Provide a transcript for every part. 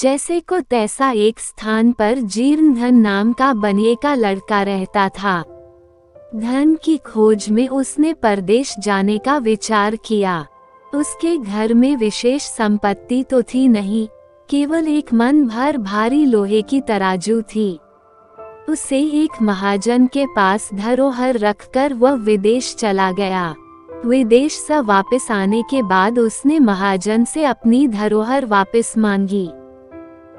जैसे को तैसा एक स्थान पर जीर्ण धन नाम का बनिए का लड़का रहता था। धन की खोज में उसने परदेश जाने का विचार किया। उसके घर में विशेष संपत्ति तो थी नहीं, केवल एक मन भर भारी लोहे की तराजू थी। उसे एक महाजन के पास धरोहर रखकर वह विदेश चला गया। विदेश से वापस आने के बाद उसने महाजन से अपनी धरोहर वापस मांगी।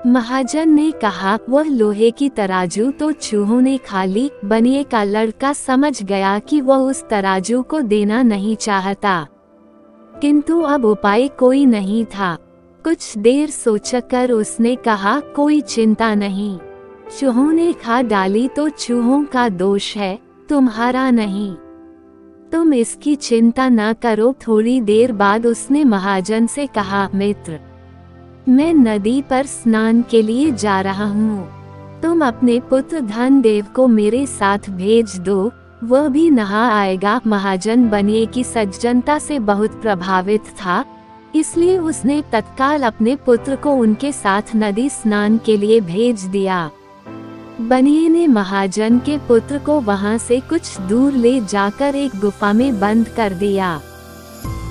महाजन ने कहा, वह लोहे की तराजू तो चूहों ने खा ली। बनिए का लड़का समझ गया कि वह उस तराजू को देना नहीं चाहता, किंतु अब उपाय कोई नहीं था। कुछ देर सोचकर उसने कहा, कोई चिंता नहीं, चूहों ने खा डाली तो चूहों का दोष है, तुम्हारा नहीं। तुम इसकी चिंता ना करो। थोड़ी देर बाद उसने महाजन से कहा, मित्र, मैं नदी पर स्नान के लिए जा रहा हूँ, तुम अपने पुत्र धनदेव को मेरे साथ भेज दो, वह भी नहा आएगा। महाजन बनिए की सज्जनता से बहुत प्रभावित था, इसलिए उसने तत्काल अपने पुत्र को उनके साथ नदी स्नान के लिए भेज दिया। बनिए ने महाजन के पुत्र को वहां से कुछ दूर ले जाकर एक गुफा में बंद कर दिया।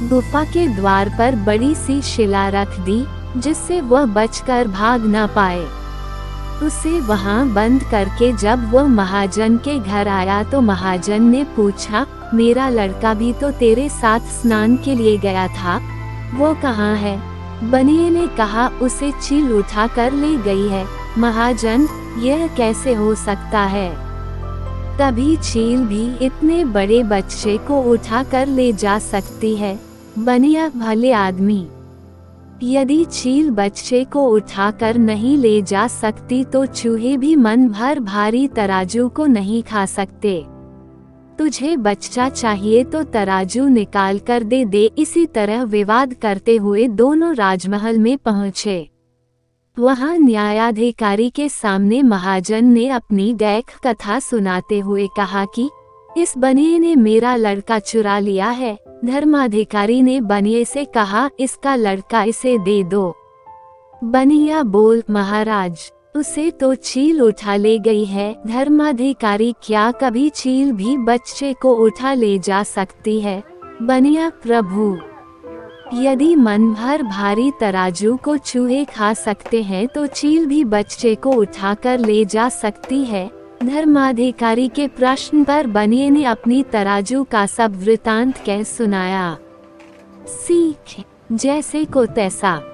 गुफा के द्वार पर बड़ी सी शिला रख दी, जिससे वह बचकर भाग ना पाए। उसे वहां बंद करके जब वह महाजन के घर आया तो महाजन ने पूछा, मेरा लड़का भी तो तेरे साथ स्नान के लिए गया था, वो कहाँ है? बनिए ने कहा, उसे चील उठा कर ले गई है। महाजन, यह कैसे हो सकता है? तभी चील भी इतने बड़े बच्चे को उठा कर ले जा सकती है? बनिया भले आदमी, यदि चील बच्चे को उठाकर नहीं ले जा सकती तो चूहे भी मन भर भारी तराजू को नहीं खा सकते। तुझे बच्चा चाहिए तो तराजू निकाल कर दे दे। इसी तरह विवाद करते हुए दोनों राजमहल में पहुँचे। वहाँ न्यायाधिकारी के सामने महाजन ने अपनी डैक कथा सुनाते हुए कहा कि इस बनिए ने मेरा लड़का चुरा लिया है। धर्माधिकारी ने बनिए से कहा, इसका लड़का इसे दे दो। बनिया बोल, महाराज, उसे तो चील उठा ले गई है। धर्माधिकारी, क्या कभी चील भी बच्चे को उठा ले जा सकती है? बनिया, प्रभु, यदि मन भर भारी तराजू को चूहे खा सकते हैं तो चील भी बच्चे को उठाकर ले जा सकती है। धर्माधिकारी के प्रश्न पर बनिए ने अपनी तराजू का सब वृतांत कह सुनाया। सीख, जैसे को तैसा।